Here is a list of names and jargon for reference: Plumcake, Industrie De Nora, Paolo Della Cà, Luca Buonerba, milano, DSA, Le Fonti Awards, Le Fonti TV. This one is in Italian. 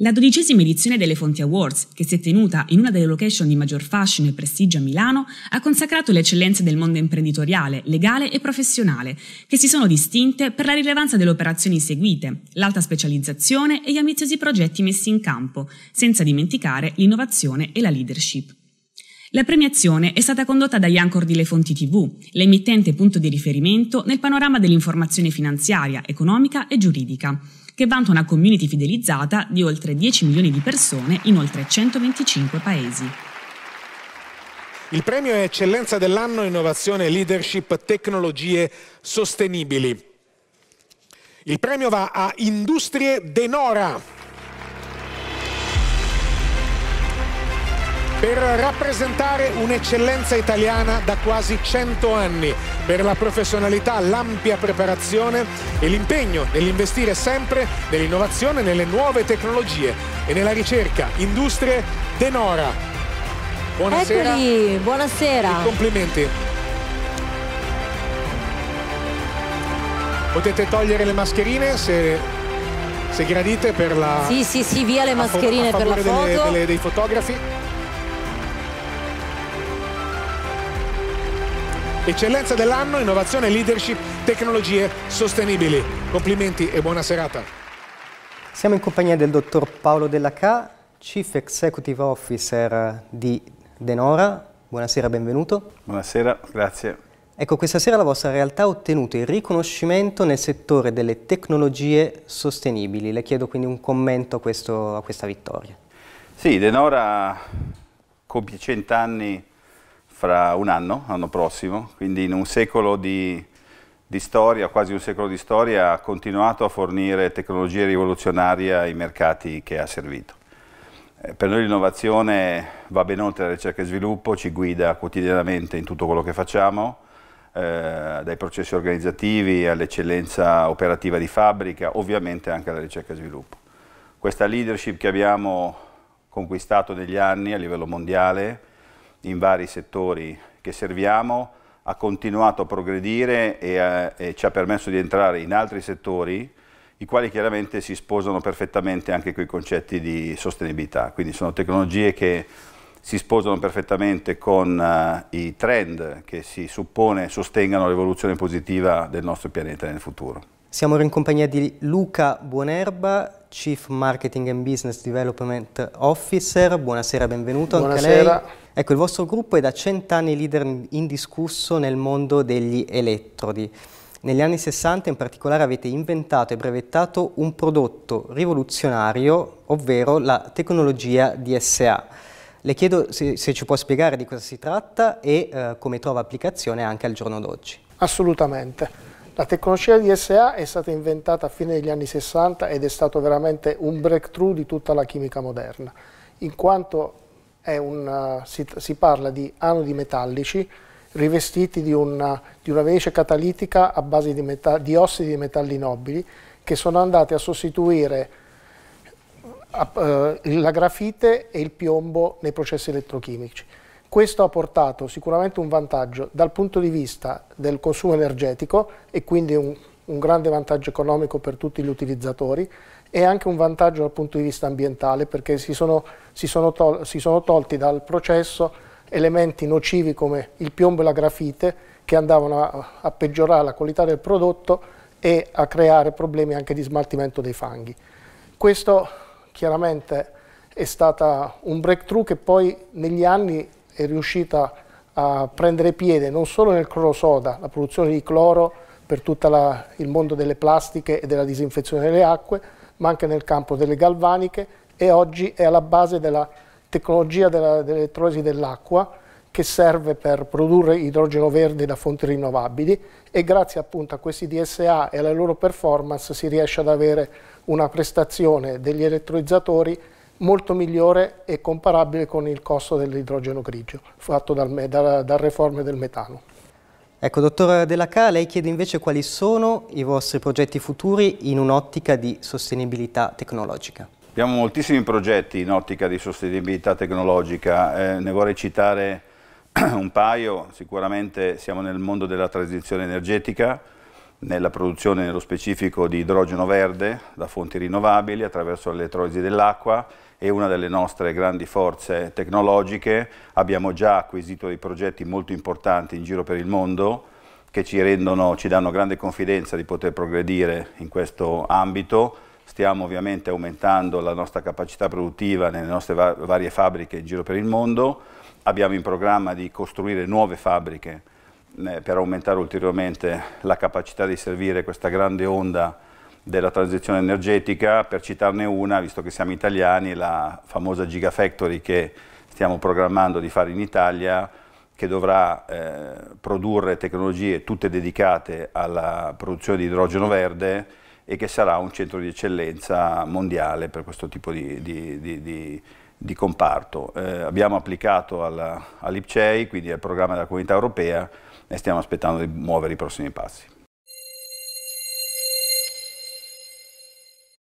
La 12ª edizione delle Fonti Awards, che si è tenuta in una delle location di maggior fascino e prestigio a Milano, ha consacrato le eccellenze del mondo imprenditoriale, legale e professionale, che si sono distinte per la rilevanza delle operazioni seguite, l'alta specializzazione e gli ambiziosi progetti messi in campo, senza dimenticare l'innovazione e la leadership. La premiazione è stata condotta dagli anchor di Le Fonti TV, l'emittente punto di riferimento nel panorama dell'informazione finanziaria, economica e giuridica, che vanta una community fidelizzata di oltre 10 milioni di persone in oltre 125 paesi. Il premio è Eccellenza dell'anno Innovazione, Leadership, Tecnologie Sostenibili. Il premio va a Industrie De Nora per rappresentare un'eccellenza italiana da quasi 100 anni, per la professionalità, l'ampia preparazione e l'impegno nell'investire sempre nell'innovazione, nelle nuove tecnologie e nella ricerca. Industrie De Nora. Buonasera. Eccoli, buonasera. Complimenti. Potete togliere le mascherine se gradite per la... Sì, via le mascherine per la foto. Dei fotografi. Eccellenza dell'anno, innovazione, leadership, tecnologie sostenibili. Complimenti e buona serata. Siamo in compagnia del dottor Paolo Della Cà, Chief Executive Officer di De Nora. Buonasera, benvenuto. Buonasera, grazie. Ecco, questa sera la vostra realtà ha ottenuto il riconoscimento nel settore delle tecnologie sostenibili. Le chiedo quindi un commento a questa vittoria. Sì, De Nora compie 100 anni fra un anno, l'anno prossimo, quindi in un secolo di storia, quasi un secolo di storia, ha continuato a fornire tecnologie rivoluzionarie ai mercati che ha servito. Per noi l'innovazione va ben oltre la ricerca e sviluppo, ci guida quotidianamente in tutto quello che facciamo, dai processi organizzativi all'eccellenza operativa di fabbrica, ovviamente anche alla ricerca e sviluppo. Questa leadership che abbiamo conquistato negli anni a livello mondiale, in vari settori che serviamo, ha continuato a progredire e ci ha permesso di entrare in altri settori, i quali chiaramente si sposano perfettamente anche con i concetti di sostenibilità. Quindi sono tecnologie che si sposano perfettamente con i trend che si suppone sostengano l'evoluzione positiva del nostro pianeta nel futuro. Siamo ora in compagnia di Luca Buonerba, Chief Marketing and Business Development Officer. Buonasera, benvenuto. Buonasera. Anche lei. Ecco, il vostro gruppo è da 100 anni leader indiscusso nel mondo degli elettrodi. Negli anni 60 in particolare avete inventato e brevettato un prodotto rivoluzionario, ovvero la tecnologia DSA. Le chiedo se ci può spiegare di cosa si tratta e come trova applicazione anche al giorno d'oggi. Assolutamente. La tecnologia DSA è stata inventata a fine degli anni 60 ed è stato veramente un breakthrough di tutta la chimica moderna, in quanto si parla di anodi metallici rivestiti di una vernice catalitica a base di ossidi di metalli nobili che sono andati a sostituire la grafite e il piombo nei processi elettrochimici. Questo ha portato sicuramente un vantaggio dal punto di vista del consumo energetico e quindi un grande vantaggio economico per tutti gli utilizzatori, e anche un vantaggio dal punto di vista ambientale, perché si sono tolti dal processo elementi nocivi come il piombo e la grafite, che andavano a peggiorare la qualità del prodotto e a creare problemi anche di smaltimento dei fanghi. Questo chiaramente è stato un breakthrough che poi negli anni è riuscita a prendere piede non solo nel cloro soda, la produzione di cloro per tutto il mondo delle plastiche e della disinfezione delle acque, ma anche nel campo delle galvaniche, e oggi è alla base della tecnologia dell'elettrolisi dell'acqua, che serve per produrre idrogeno verde da fonti rinnovabili, e grazie appunto a questi DSA e alla loro performance si riesce ad avere una prestazione degli elettrolizzatori molto migliore e comparabile con il costo dell'idrogeno grigio fatto dal reformer del metano. Ecco, dottor Della Cà, lei chiede invece quali sono i vostri progetti futuri in un'ottica di sostenibilità tecnologica. Abbiamo moltissimi progetti in ottica di sostenibilità tecnologica, ne vorrei citare un paio. Sicuramente siamo nel mondo della transizione energetica, nella produzione nello specifico di idrogeno verde da fonti rinnovabili attraverso l'elettrolisi dell'acqua, e una delle nostre grandi forze tecnologiche. Abbiamo già acquisito dei progetti molto importanti in giro per il mondo che ci danno grande confidenza di poter progredire in questo ambito. Stiamo ovviamente aumentando la nostra capacità produttiva nelle nostre varie fabbriche in giro per il mondo. Abbiamo in programma di costruire nuove fabbriche per aumentare ulteriormente la capacità di servire questa grande onda della transizione energetica. Per citarne una, visto che siamo italiani, la famosa Gigafactory che stiamo programmando di fare in Italia, che dovrà produrre tecnologie tutte dedicate alla produzione di idrogeno verde e che sarà un centro di eccellenza mondiale per questo tipo di comparto. Abbiamo applicato all'IPCEI, quindi al programma della Comunità Europea, e stiamo aspettando di muovere i prossimi passi.